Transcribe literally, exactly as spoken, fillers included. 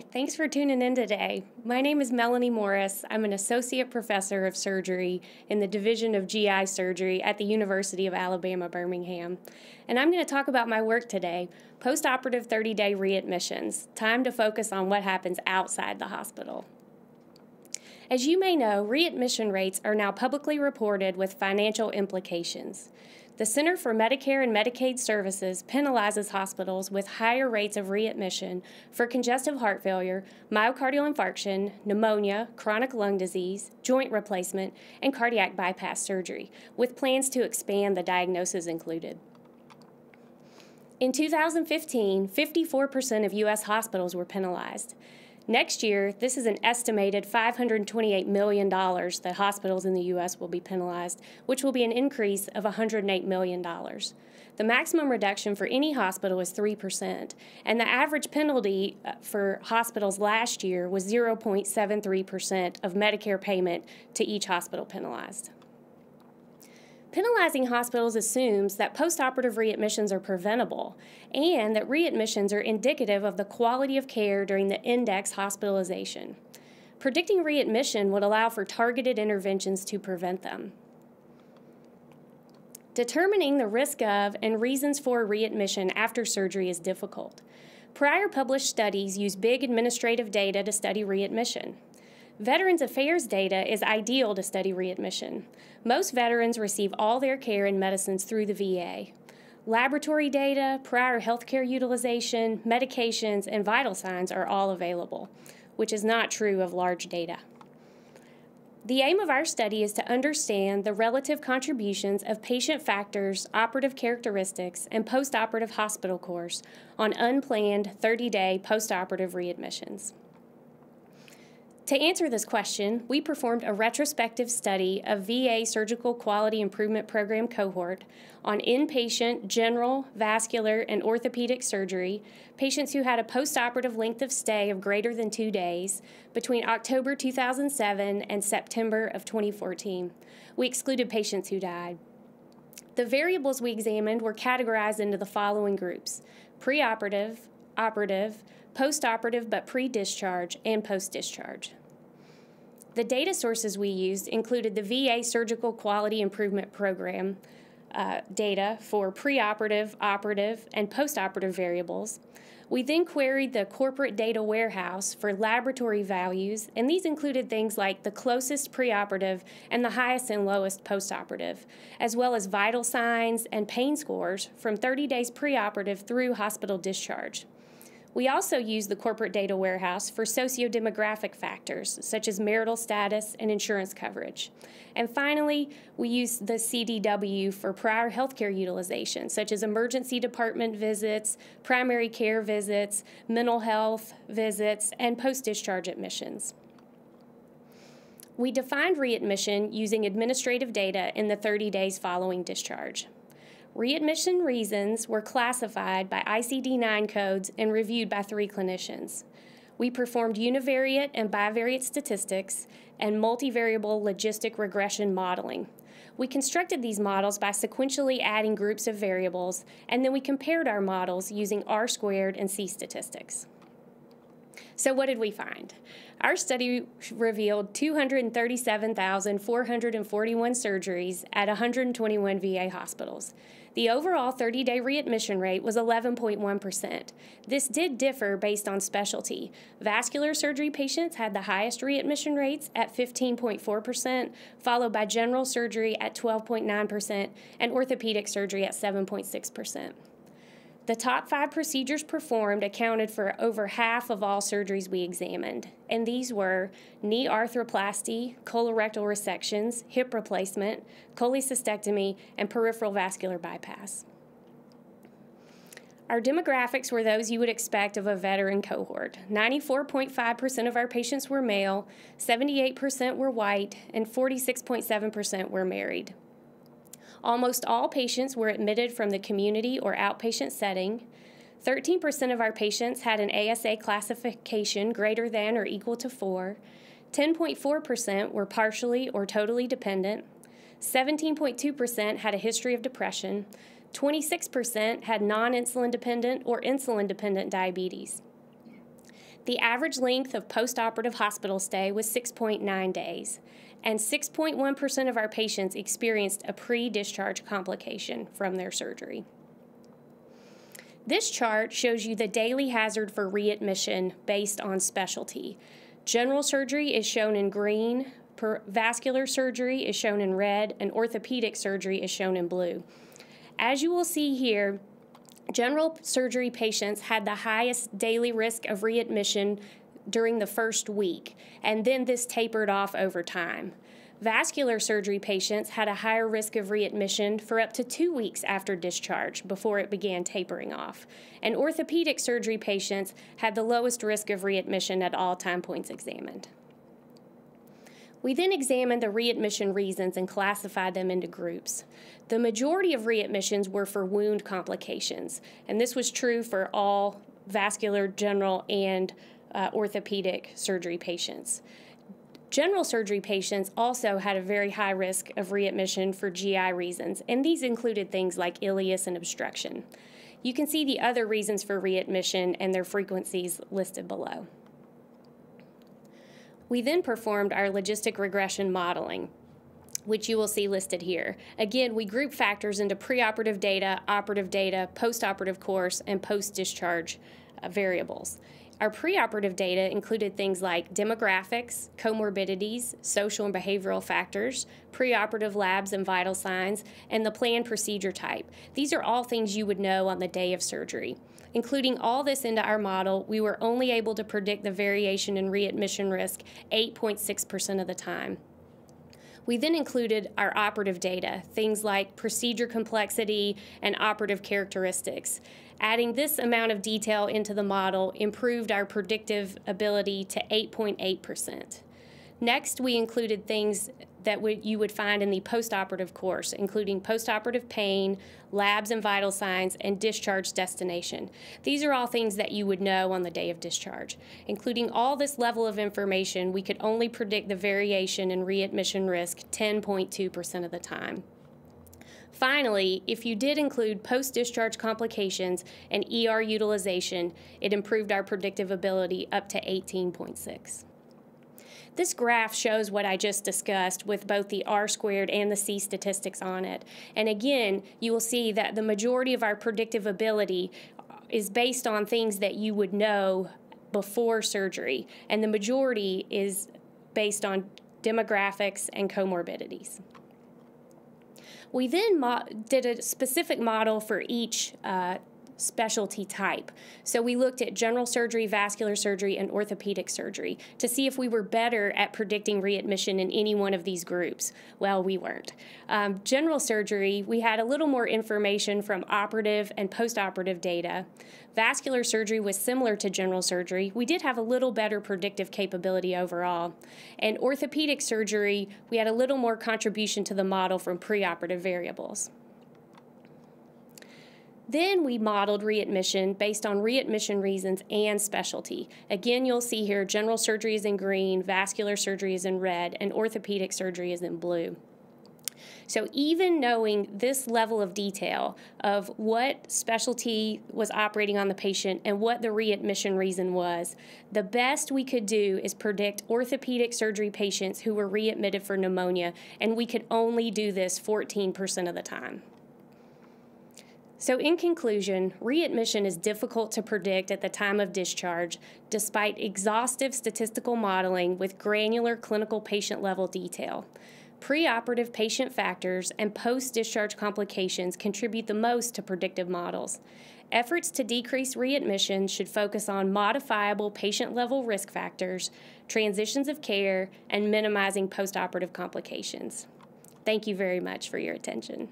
Hi, thanks for tuning in today. My name is Melanie Morris. I'm an associate professor of surgery in the Division of G I Surgery at the University of Alabama, Birmingham. And I'm going to talk about my work today, post-operative thirty-day readmissions, time to focus on what happens outside the hospital. As you may know, readmission rates are now publicly reported with financial implications. The Center for Medicare and Medicaid Services penalizes hospitals with higher rates of readmission for congestive heart failure, myocardial infarction, pneumonia, chronic lung disease, joint replacement, and cardiac bypass surgery, with plans to expand the diagnoses included. In two thousand fifteen, fifty-four percent of U S hospitals were penalized. Next year, this is an estimated five hundred twenty-eight million dollars that hospitals in the U S will be penalized, which will be an increase of one hundred eight million dollars. The maximum reduction for any hospital is three percent, and the average penalty for hospitals last year was zero point seven three percent of Medicare payment to each hospital penalized. Penalizing hospitals assumes that post-operative readmissions are preventable and that readmissions are indicative of the quality of care during the index hospitalization. Predicting readmission would allow for targeted interventions to prevent them. Determining the risk of and reasons for readmission after surgery is difficult. Prior published studies use big administrative data to study readmission. Veterans Affairs data is ideal to study readmission. Most veterans receive all their care and medicines through the V A. Laboratory data, prior healthcare utilization, medications, and vital signs are all available, which is not true of large data. The aim of our study is to understand the relative contributions of patient factors, operative characteristics, and post-operative hospital course on unplanned thirty-day post-operative readmissions. To answer this question, we performed a retrospective study of V A Surgical Quality Improvement Program cohort on inpatient, general, vascular, and orthopedic surgery, patients who had a postoperative length of stay of greater than two days between October two thousand seven and September of twenty fourteen. We excluded patients who died. The variables we examined were categorized into the following groups: preoperative, operative, postoperative but pre-discharge, and post-discharge. The data sources we used included the V A Surgical Quality Improvement Program uh, data for preoperative, operative, and postoperative variables. We then queried the corporate data warehouse for laboratory values, and these included things like the closest preoperative and the highest and lowest postoperative, as well as vital signs and pain scores from thirty days preoperative through hospital discharge. We also used the corporate data warehouse for socio-demographic factors, such as marital status and insurance coverage. And finally, we used the C D W for prior healthcare utilization, such as emergency department visits, primary care visits, mental health visits, and post-discharge admissions. We defined readmission using administrative data in the thirty days following discharge. Readmission reasons were classified by I C D nine codes and reviewed by three clinicians. We performed univariate and bivariate statistics and multivariable logistic regression modeling. We constructed these models by sequentially adding groups of variables, and then we compared our models using R-squared and C-statistics. So what did we find? Our study revealed two hundred thirty-seven thousand four hundred forty-one surgeries at one hundred twenty-one V A hospitals. The overall thirty-day readmission rate was eleven point one percent. This did differ based on specialty. Vascular surgery patients had the highest readmission rates at fifteen point four percent, followed by general surgery at twelve point nine percent and orthopedic surgery at seven point six percent. The top five procedures performed accounted for over half of all surgeries we examined, and these were knee arthroplasty, colorectal resections, hip replacement, cholecystectomy, and peripheral vascular bypass. Our demographics were those you would expect of a veteran cohort. ninety-four point five percent of our patients were male, seventy-eight percent were white, and forty-six point seven percent were married. Almost all patients were admitted from the community or outpatient setting. thirteen percent of our patients had an A S A classification greater than or equal to four. ten point four percent were partially or totally dependent. seventeen point two percent had a history of depression. twenty-six percent had non-insulin dependent or insulin dependent diabetes. The average length of postoperative hospital stay was six point nine days, and six point one percent of our patients experienced a pre-discharge complication from their surgery. This chart shows you the daily hazard for readmission based on specialty. General surgery is shown in green, vascular surgery is shown in red, and orthopedic surgery is shown in blue. As you will see here, general surgery patients had the highest daily risk of readmission during the first week, and then this tapered off over time. Vascular surgery patients had a higher risk of readmission for up to two weeks after discharge before it began tapering off. And orthopedic surgery patients had the lowest risk of readmission at all time points examined. We then examined the readmission reasons and classified them into groups. The majority of readmissions were for wound complications, and this was true for all vascular, general, and uh, orthopedic surgery patients. General surgery patients also had a very high risk of readmission for G I reasons, and these included things like ileus and obstruction. You can see the other reasons for readmission and their frequencies listed below. We then performed our logistic regression modeling, which you will see listed here. Again, we group factors into preoperative data, operative data, postoperative course, and post-discharge uh, variables. Our preoperative data included things like demographics, comorbidities, social and behavioral factors, preoperative labs and vital signs, and the planned procedure type. These are all things you would know on the day of surgery. Including all this into our model, we were only able to predict the variation in readmission risk eight point six percent of the time. We then included our operative data, things like procedure complexity and operative characteristics. Adding this amount of detail into the model improved our predictive ability to eight point eight percent. Next, we included things that you would find in the postoperative course, including postoperative pain, labs and vital signs, and discharge destination. These are all things that you would know on the day of discharge. Including all this level of information, we could only predict the variation in readmission risk ten point two percent of the time. Finally, if you did include post-discharge complications and E R utilization, it improved our predictive ability up to eighteen point six percent. This graph shows what I just discussed with both the R-squared and the C statistics on it. And again, you will see that the majority of our predictive ability is based on things that you would know before surgery, and the majority is based on demographics and comorbidities. We then mo- did a specific model for each uh, specialty type. So we looked at general surgery, vascular surgery, and orthopedic surgery to see if we were better at predicting readmission in any one of these groups. Well, we weren't. Um, general surgery, we had a little more information from operative and postoperative data. Vascular surgery was similar to general surgery. We did have a little better predictive capability overall. And orthopedic surgery, we had a little more contribution to the model from preoperative variables. Then we modeled readmission based on readmission reasons and specialty. Again, you'll see here general surgery is in green, vascular surgery is in red, and orthopedic surgery is in blue. So even knowing this level of detail of what specialty was operating on the patient and what the readmission reason was, the best we could do is predict orthopedic surgery patients who were readmitted for pneumonia, and we could only do this fourteen percent of the time. So in conclusion, readmission is difficult to predict at the time of discharge, despite exhaustive statistical modeling with granular clinical patient-level detail. Preoperative patient factors and post-discharge complications contribute the most to predictive models. Efforts to decrease readmission should focus on modifiable patient-level risk factors, transitions of care, and minimizing postoperative complications. Thank you very much for your attention.